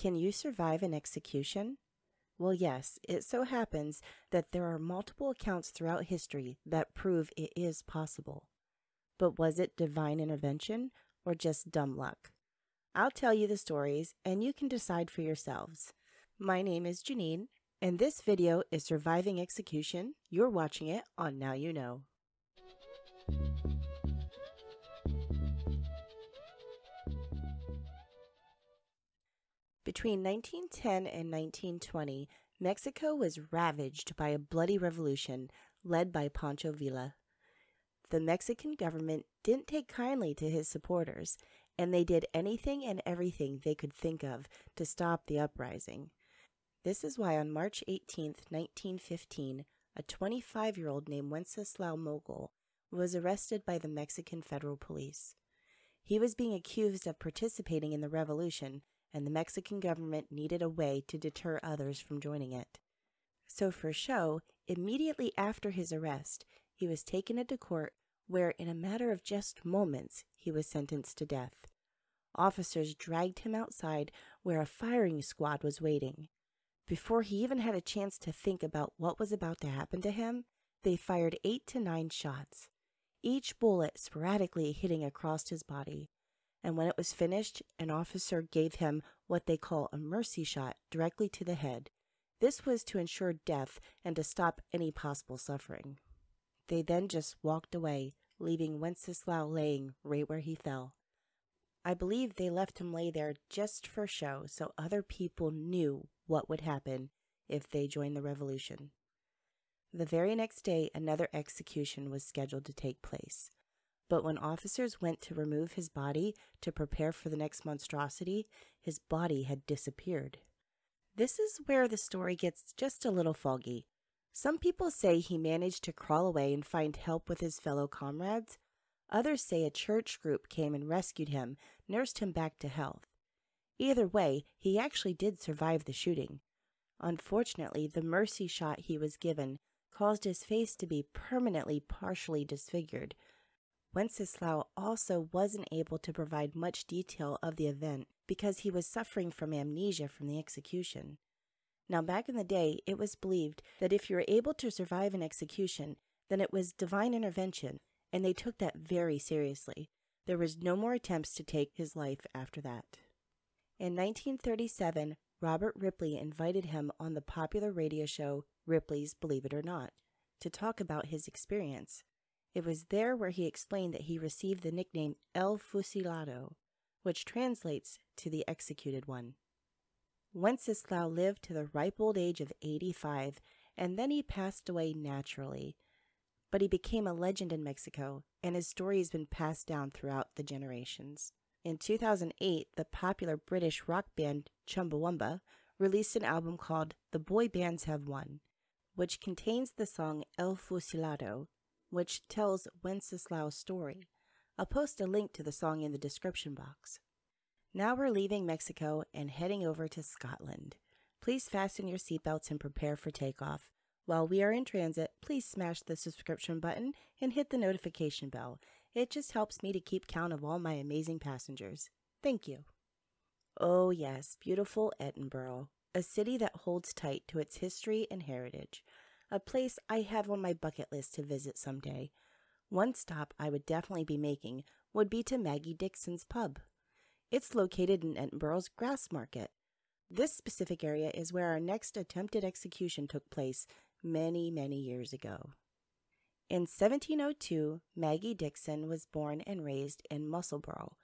Can you survive an execution? Well, yes, it so happens that there are multiple accounts throughout history that prove it is possible. But was it divine intervention or just dumb luck? I'll tell you the stories and you can decide for yourselves. My name is Janine, and this video is Surviving Execution. You're watching it on Now You Know. Between 1910 and 1920, Mexico was ravaged by a bloody revolution led by Pancho Villa. The Mexican government didn't take kindly to his supporters, and they did anything and everything they could think of to stop the uprising. This is why on March 18, 1915, a 25-year-old named Wenceslao Monguel was arrested by the Mexican Federal Police. He was being accused of participating in the revolution, and the Mexican government needed a way to deter others from joining it. So for show, immediately after his arrest, he was taken into court where in a matter of just moments, he was sentenced to death. Officers dragged him outside where a firing squad was waiting. Before he even had a chance to think about what was about to happen to him, they fired 8 to 9 shots, each bullet sporadically hitting across his body. And when it was finished, an officer gave him what they call a mercy shot directly to the head. This was to ensure death and to stop any possible suffering. They then just walked away, leaving Wenceslao laying right where he fell. I believe they left him lay there just for show, so other people knew what would happen if they joined the revolution. The very next day, another execution was scheduled to take place. But when officers went to remove his body to prepare for the next monstrosity, his body had disappeared. This is where the story gets just a little foggy. Some people say he managed to crawl away and find help with his fellow comrades. Others say a church group came and rescued him, nursed him back to health. Either way, he actually did survive the shooting. Unfortunately, the mercy shot he was given caused his face to be permanently partially disfigured. Wenceslao also wasn't able to provide much detail of the event because he was suffering from amnesia from the execution. Now, back in the day, it was believed that if you were able to survive an execution, then it was divine intervention, and they took that very seriously. There was no more attempts to take his life after that. In 1937, Robert Ripley invited him on the popular radio show Ripley's Believe It or Not to talk about his experience. It was there where he explained that he received the nickname El Fusilado, which translates to the executed one. Wenceslao lived to the ripe old age of 85, and then he passed away naturally. But he became a legend in Mexico, and his story has been passed down throughout the generations. In 2008, the popular British rock band Chumbawamba released an album called The Boy Bands Have Won, which contains the song El Fusilado, which tells Wenceslao's story. I'll post a link to the song in the description box. Now we're leaving Mexico and heading over to Scotland. Please fasten your seatbelts and prepare for takeoff. While we are in transit, please smash the subscription button and hit the notification bell. It just helps me to keep count of all my amazing passengers. Thank you. Oh yes, beautiful Edinburgh, a city that holds tight to its history and heritage. A place I have on my bucket list to visit someday. One stop I would definitely be making would be to Maggie Dixon's pub. It's located in Edinburgh's Grass Market. This specific area is where our next attempted execution took place many, many years ago. In 1702, Maggie Dixon was born and raised in Musselboro,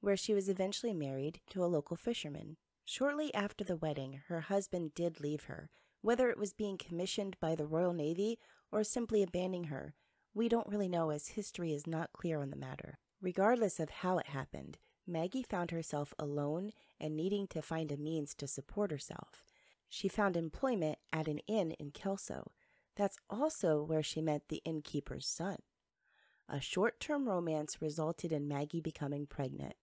where she was eventually married to a local fisherman. Shortly after the wedding, her husband did leave her. Whether it was being commissioned by the Royal Navy or simply abandoning her, we don't really know as history is not clear on the matter. Regardless of how it happened, Maggie found herself alone and needing to find a means to support herself. She found employment at an inn in Kelso. That's also where she met the innkeeper's son. A short-term romance resulted in Maggie becoming pregnant.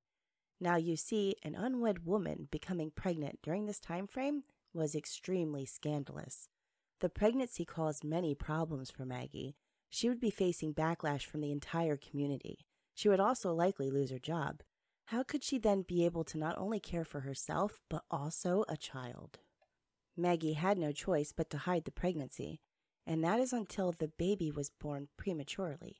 Now you see, an unwed woman becoming pregnant during this time frame was extremely scandalous. The pregnancy caused many problems for Maggie. She would be facing backlash from the entire community. She would also likely lose her job. How could she then be able to not only care for herself, but also a child? Maggie had no choice but to hide the pregnancy, and that is until the baby was born prematurely.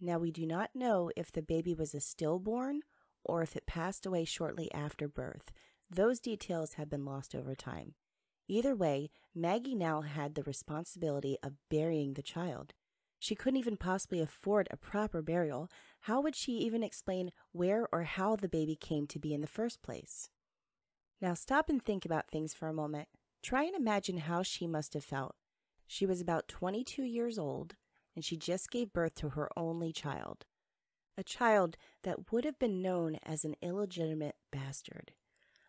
Now, we do not know if the baby was a stillborn or if it passed away shortly after birth. Those details have been lost over time. Either way, Maggie now had the responsibility of burying the child. She couldn't even possibly afford a proper burial. How would she even explain where or how the baby came to be in the first place? Now stop and think about things for a moment. Try and imagine how she must have felt. She was about 22 years old, and she just gave birth to her only child. A child that would have been known as an illegitimate bastard.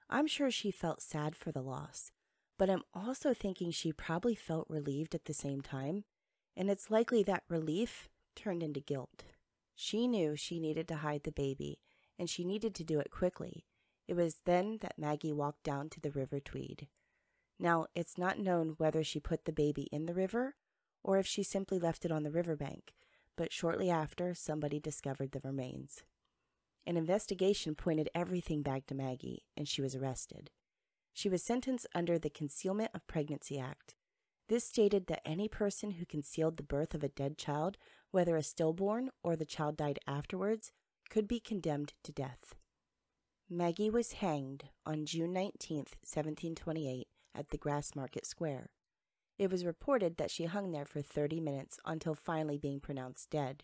I'm sure she felt sad for the loss, but I'm also thinking she probably felt relieved at the same time. And it's likely that relief turned into guilt. She knew she needed to hide the baby, and she needed to do it quickly. It was then that Maggie walked down to the River Tweed. Now, it's not known whether she put the baby in the river or if she simply left it on the riverbank, but shortly after, somebody discovered the remains. An investigation pointed everything back to Maggie, and she was arrested. She was sentenced under the Concealment of Pregnancy Act. This stated that any person who concealed the birth of a dead child, whether a stillborn or the child died afterwards, could be condemned to death. Maggie was hanged on June 19, 1728, at the Grass Market Square. It was reported that she hung there for 30 minutes until finally being pronounced dead.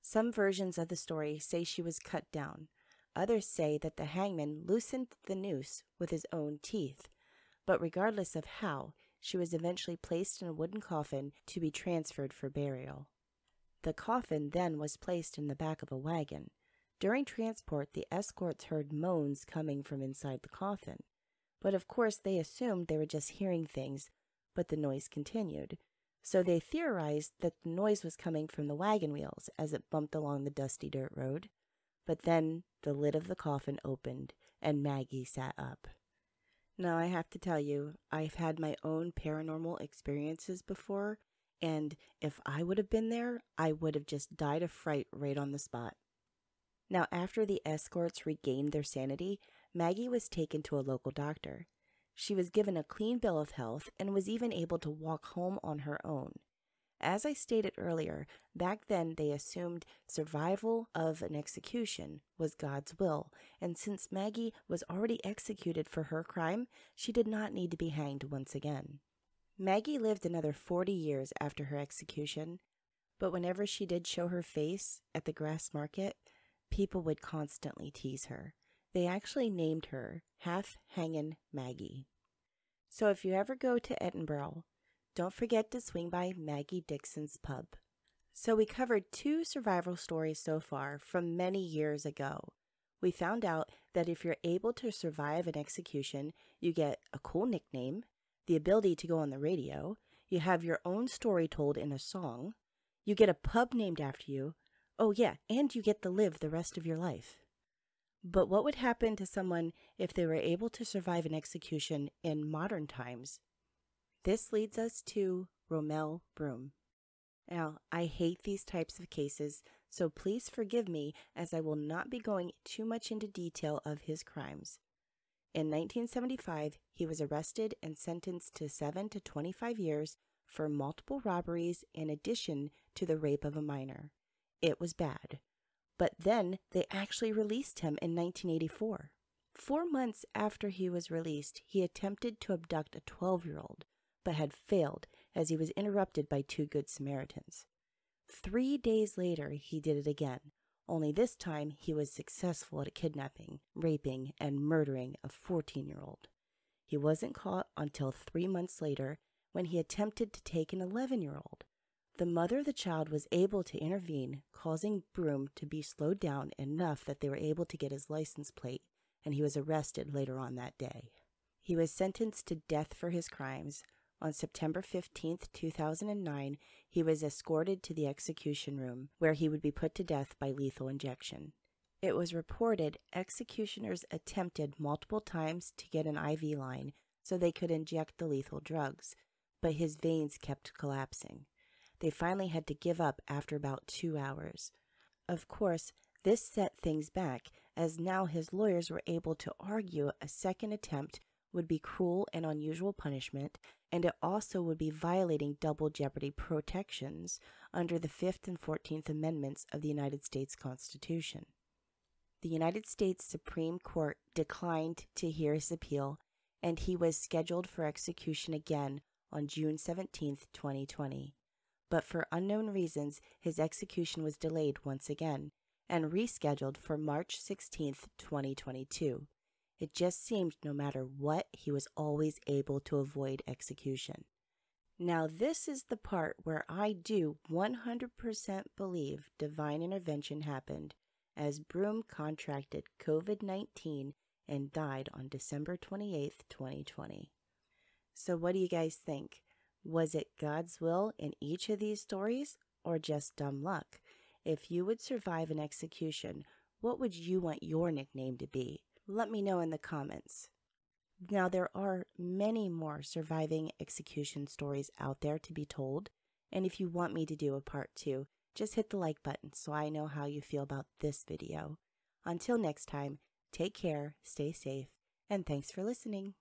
Some versions of the story say she was cut down. Others say that the hangman loosened the noose with his own teeth. But regardless of how, she was eventually placed in a wooden coffin to be transferred for burial. The coffin then was placed in the back of a wagon. During transport, the escorts heard moans coming from inside the coffin. But of course, they assumed they were just hearing things, but the noise continued. So they theorized that the noise was coming from the wagon wheels as it bumped along the dusty dirt road. But then the lid of the coffin opened and Maggie sat up. Now, I have to tell you, I've had my own paranormal experiences before, and if I would have been there, I would have just died of fright right on the spot. Now, after the escorts regained their sanity, Maggie was taken to a local doctor. She was given a clean bill of health and was even able to walk home on her own. As I stated earlier, back then they assumed survival of an execution was God's will, and since Maggie was already executed for her crime, she did not need to be hanged once again. Maggie lived another 40 years after her execution, but whenever she did show her face at the Grass Market, people would constantly tease her. They actually named her Half-Hangin' Maggie. So if you ever go to Edinburgh, don't forget to swing by Maggie Dixon's pub. So we covered two survival stories so far from many years ago. We found out that if you're able to survive an execution, you get a cool nickname, the ability to go on the radio, you have your own story told in a song, you get a pub named after you, oh yeah, and you get to live the rest of your life. But what would happen to someone if they were able to survive an execution in modern times? This leads us to Romell Broom. Now, I hate these types of cases, so please forgive me as I will not be going too much into detail of his crimes. In 1975, he was arrested and sentenced to 7 to 25 years for multiple robberies in addition to the rape of a minor. It was bad. But then they actually released him in 1984. 4 months after he was released, he attempted to abduct a 12-year-old. But had failed as he was interrupted by two good Samaritans. 3 days later, he did it again, only this time he was successful at kidnapping, raping, and murdering a 14-year-old. He wasn't caught until 3 months later when he attempted to take an 11-year-old. The mother of the child was able to intervene, causing Broom to be slowed down enough that they were able to get his license plate, and he was arrested later on that day. He was sentenced to death for his crimes. On September 15, 2009, he was escorted to the execution room, where he would be put to death by lethal injection. It was reported executioners attempted multiple times to get an IV line so they could inject the lethal drugs, but his veins kept collapsing. They finally had to give up after about 2 hours. Of course, This set things back, as now his lawyers were able to argue a second attempt would be cruel and unusual punishment, and it also would be violating double jeopardy protections under the 5th and 14th Amendments of the United States Constitution. The United States Supreme Court declined to hear his appeal, and he was scheduled for execution again on June 17, 2020. But for unknown reasons, his execution was delayed once again and rescheduled for March 16, 2022. It just seemed no matter what, he was always able to avoid execution. Now this is the part where I do 100% believe divine intervention happened, as Broom contracted COVID-19 and died on December 28, 2020. So what do you guys think? Was it God's will in each of these stories, or just dumb luck? If you would survive an execution, what would you want your nickname to be? Let me know in the comments. Now, there are many more surviving execution stories out there to be told, and if you want me to do a part 2, just hit the like button so I know how you feel about this video. Until next time, take care, stay safe, and thanks for listening.